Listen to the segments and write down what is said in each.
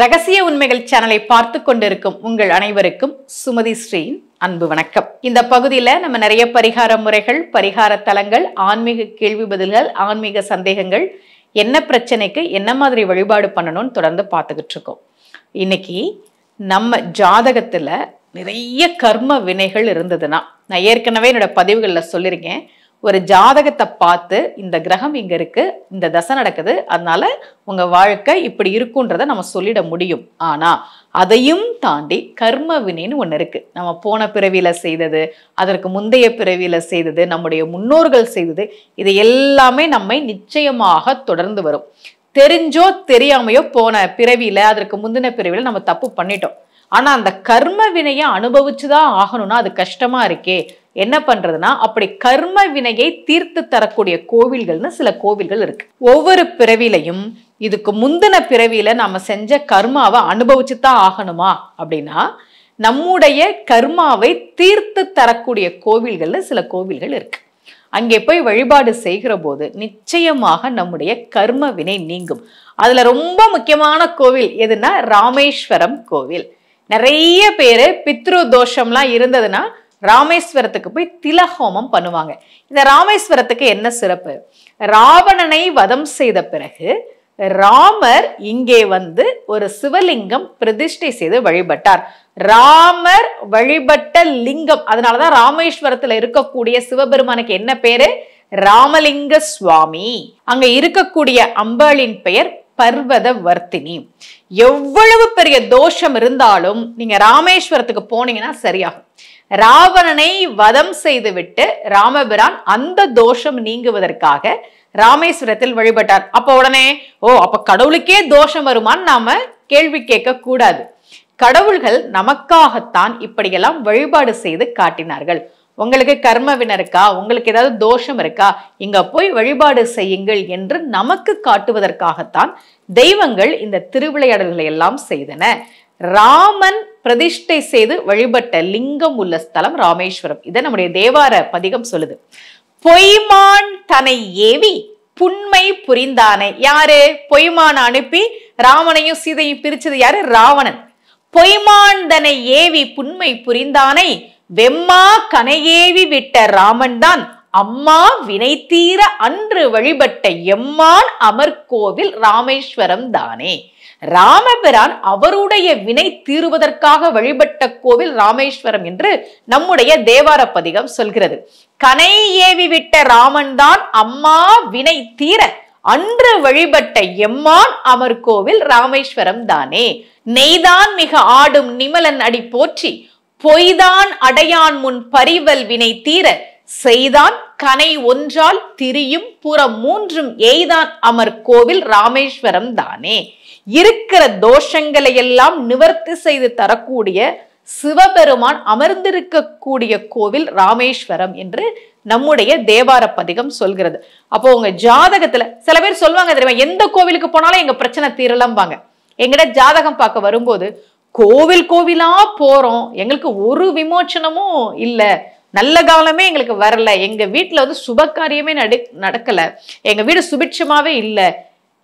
ரகசிய உண்மைகள் சேனலை பார்த்து கொண்டிருக்கும் உங்கள் அனைவருக்கும் சுமதிஸ்ரீயின் அன்பு வணக்கம். இந்த பகுதியில் நம்ம நிறைய பரிகார முறைகள், பரிகார தலங்கள், ஆன்மீக கேள்வி பதில்கள், ஆன்மீக சந்தேகங்கள், என்ன பிரச்சனைக்கு என்ன மாதிரி வழிபாடு பண்ணணும்னு தொடர்ந்து பார்த்துக்கிட்டு இருக்கோம். இன்னைக்கு நம்ம ஜாதகத்தில் நிறைய கர்ம வினைகள் இருந்ததுன்னா, நான் ஏற்கனவே என்னோட பதிவுகளில் சொல்லியிருக்கேன், ஒரு ஜாதகத்தை பார்த்து இந்த கிரகம் இங்கே இருக்குது, இந்த தசை நடக்குது, அதனால உங்கள் வாழ்க்கை இப்படி இருக்குன்றதை நம்ம சொல்லிட முடியும். ஆனால் அதையும் தாண்டி கர்ம வினைன்னு ஒன்று இருக்குது. நம்ம போன பிறவியில் செய்தது, அதற்கு முந்தைய பிறவியில் செய்தது, நம்முடைய முன்னோர்கள் செய்தது, இது எல்லாமே நம்மை நிச்சயமாக தொடர்ந்து வரும். தெரிஞ்சோ தெரியாமையோ போன பிறவியில், அதற்கு முந்தின பிறவியில் நம்ம தப்பு பண்ணிட்டோம். ஆனால் அந்த கர்ம வினையை அனுபவிச்சுதான் ஆகணும்னா அது கஷ்டமாக இருக்கே. என்ன பண்றதுன்னா, அப்படி கர்ம வினையை தீர்த்து தரக்கூடிய கோவில்கள்னு சில கோவில்கள் இருக்கு. ஒவ்வொரு பிறவிலையும் இதுக்கு முந்தின பிறவியில நாம செஞ்ச கர்மாவை அனுபவிச்சுதான் ஆகணுமா அப்படின்னா, நம்முடைய கர்மாவை தீர்த்து தரக்கூடிய கோவில்கள்னு சில கோவில்கள் இருக்கு. அங்கே போய் வழிபாடு செய்கிற போது நிச்சயமாக நம்முடைய கர்ம வினை நீங்கும். அதுல ரொம்ப முக்கியமான கோவில் எதுன்னா ராமேஸ்வரம் கோவில். நிறைய பேரு பித்ரு தோஷம்லாம் இருந்ததுன்னா ராமேஸ்வரத்துக்கு போய் திலஹோமம் பண்ணுவாங்க. இந்த ராமேஸ்வரத்துக்கு என்ன சிறப்பு? ராவணனை வதம் செய்த பிறகு ராமர் இங்கே வந்து ஒரு சிவலிங்கம் பிரதிஷ்டை செய்து வழிபட்டார். ராமர் வழிபட்ட லிங்கம், அதனாலதான் ராமேஸ்வரத்துல இருக்கக்கூடிய சிவபெருமானுக்கு என்ன பேரு? ராமலிங்க சுவாமி. அங்க இருக்கக்கூடிய அம்பாளின் பெயர் பர்வத வர்த்தினி. எவ்வளவு பெரிய தோஷம் இருந்தாலும் நீங்க ராமேஸ்வரத்துக்கு போனீங்கன்னா சரியாகும். ராவணனை வதம் செய்துவிட்டு ராமபிரான் அந்த தோஷம் நீங்குவதற்காக ராமேஸ்வரத்தில் வழிபட்டார். அப்ப உடனே அப்ப கடவுளுக்கே தோஷம் வருமான்னு நாம கேள்வி கேட்க கூடாது. கடவுள்கள் நமக்காகத்தான் இப்படியெல்லாம் வழிபாடு செய்து காட்டினார்கள். உங்களுக்கு கர்ம வினை இருக்கா, உங்களுக்கு ஏதாவது தோஷம் இருக்கா, இங்க போய் வழிபாடு செய்யுங்கள் என்று நமக்கு காட்டுவதற்காகத்தான் தெய்வங்கள் இந்த திருவிளையாடல்களை எல்லாம் செய்தன. ராமன் பிரதிஷ்டை செய்து வழிபட்ட லிங்கம் உள்ள ஸ்தலம் ராமேஸ்வரம். இதை நம்முடைய தேவார பதிகம் சொல்லுது. பொய்மான் தனை ஏவி புண்மை புரிந்தானே. யாரு? பொய்மான் அனுப்பி ராமனையும் சீதையும் பிரிச்சது யாரு? ராவணன். பொய்மான் தனை ஏவி புண்மை புரிந்தானை வெம்மா கனையேவி விட்ட ராமன் தான் அம்மா வினை தீர அன்று வழிபட்ட எம்மான் அமர்கோவில் ராமேஸ்வரம் தானே. ராமபிரான் அவருடைய வினை தீருவதற்காக வழிபட்ட கோவில் ராமேஸ்வரம் என்று நம்முடைய தேவார பதிகம் சொல்கிறது. கனை ஏவி விட்ட ராமன் தான் அம்மா வினை தீர அன்று வழிபட்ட எம்மான் அமர்கோவில் ராமேஸ்வரம் தானே. நெய்தான் மிக ஆடும் நிமலன் அடி போற்றி பொய்தான் அடையான் முன் பரிவல் வினை தீர செய்தான் கனை ஒன்றால் திரியும் புறம் மூன்றும் எய்தான் அமர்கோவில் ராமேஸ்வரம் தானே. இருக்கிற தோஷங்களை எல்லாம் நிவர்த்தி செய்து தரக்கூடிய சிவபெருமான் அமர்ந்திருக்கக்கூடிய கோவில் ராமேஸ்வரம் என்று நம்முடைய தேவார பதிகம் சொல்கிறது. அப்போ உங்க ஜாதகத்துல சில பேர் சொல்லுவாங்க, தெரியுமா, எந்த கோவிலுக்கு போனாலும் எங்க பிரச்சனை தீரலம்பாங்க. எங்கிட்ட ஜாதகம் பார்க்க வரும்போது கோவில் கோவிலா போறோம், எங்களுக்கு ஒரு விமோச்சனமும் இல்லை, நல்ல காலமே எங்களுக்கு வரல, எங்க வீட்டுல வந்து சுப காரியமே நடக்கல, எங்க வீடு சுபிட்சமாவே இல்லை,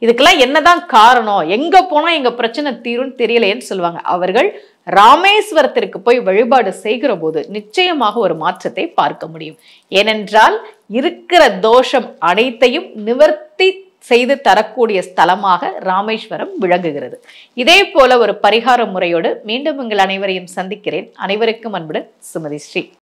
இதுக்கெல்லாம் என்னதான் காரணம், எங்க போனா எங்க பிரச்சனை தீரும்னு தெரியலையேன்னு சொல்லுவாங்க. அவர்கள் ராமேஸ்வரத்திற்கு போய் வழிபாடு செய்கிற போது நிச்சயமாக ஒரு மாற்றத்தை பார்க்க முடியும். ஏனென்றால் இருக்கிற தோஷம் அனைத்தையும் நிவர்த்தி செய்து தரக்கூடிய ஸ்தலமாக ராமேஸ்வரம் விளங்குகிறது. இதே போல ஒரு பரிகார முறையோடு மீண்டும் உங்கள் அனைவரையும் சந்திக்கிறேன். அனைவருக்கும் அன்புடன் சுமதிஸ்ரீ.